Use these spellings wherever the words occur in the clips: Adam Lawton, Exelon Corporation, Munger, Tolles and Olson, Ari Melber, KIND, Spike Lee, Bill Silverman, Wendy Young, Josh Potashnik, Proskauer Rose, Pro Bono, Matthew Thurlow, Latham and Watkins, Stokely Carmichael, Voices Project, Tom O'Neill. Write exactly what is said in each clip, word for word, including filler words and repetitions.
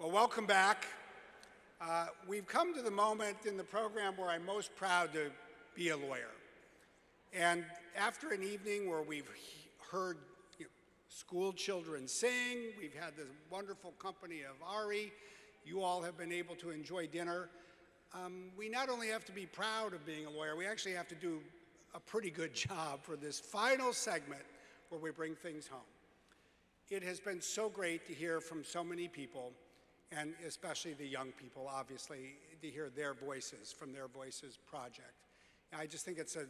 Well, welcome back. Uh, we've come to the moment in the program where I'm most proud to be a lawyer. And after an evening where we've heard you know, school children sing, we've had this wonderful company of Ari, you all have been able to enjoy dinner. Um, we not only have to be proud of being a lawyer, we actually have to do a pretty good job for this final segment where we bring things home. It has been so great to hear from so many people, and especially the young people, obviously, to hear their voices from their Voices Project. And I just think it's an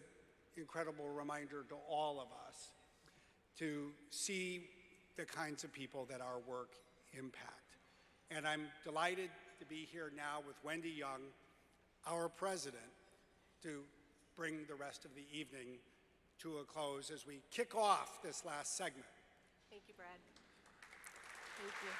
incredible reminder to all of us to see the kinds of people that our work impact. And I'm delighted to be here now with Wendy Young, our president, to bring the rest of the evening to a close as we kick off this last segment. Thank you, Brad. Thank you.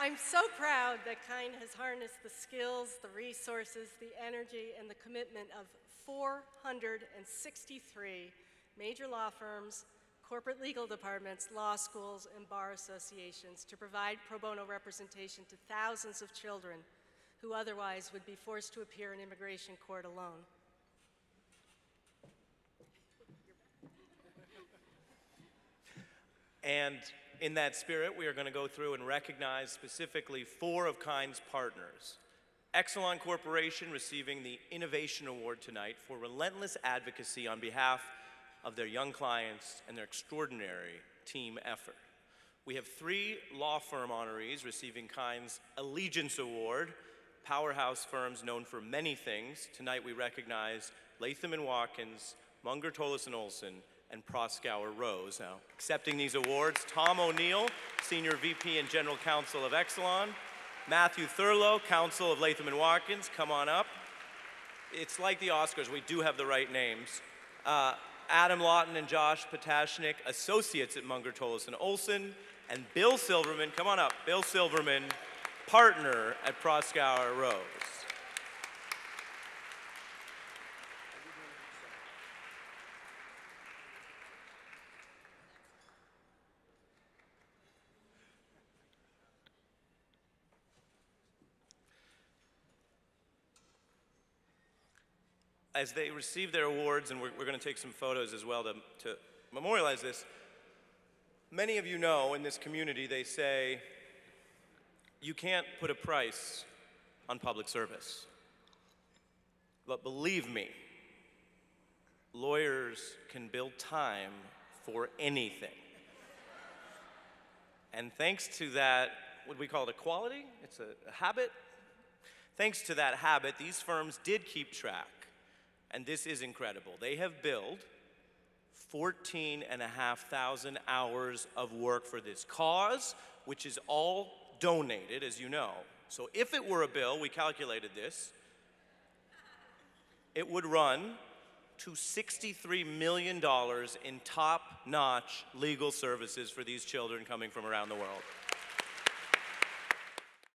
I'm so proud that KIND has harnessed the skills, the resources, the energy, and the commitment of four hundred sixty-three major law firms, corporate legal departments, law schools, and bar associations to provide pro bono representation to thousands of children who otherwise would be forced to appear in immigration court alone. And in that spirit, we are going to go through and recognize specifically four of KIND's partners. Exelon Corporation receiving the Innovation Award tonight for relentless advocacy on behalf of their young clients and their extraordinary team effort. We have three law firm honorees receiving KIND's Allegiance Award, powerhouse firms known for many things. Tonight we recognize Latham and Watkins, Munger, Tolles and Olson, and Proskauer Rose. Now, accepting these awards, Tom O'Neill, Senior V P and General Counsel of Exelon. Matthew Thurlow, Counsel of Latham and Watkins, come on up. It's like the Oscars, we do have the right names. Uh, Adam Lawton and Josh Potashnik, Associates at Munger, Tolles and Olson. And Bill Silverman, come on up, Bill Silverman, partner at Proskauer Rose. As they receive their awards, and we're, we're going to take some photos as well to, to memorialize this, many of you know in this community they say, you can't put a price on public service. But believe me, lawyers can build time for anything. And thanks to that, what we call it, a quality, it's a, a habit. Thanks to that habit, these firms did keep track. And this is incredible. They have billed fourteen and a half thousand hours of work for this cause, which is all donated, as you know. So if it were a bill, we calculated this, it would run to sixty-three million dollars in top-notch legal services for these children coming from around the world.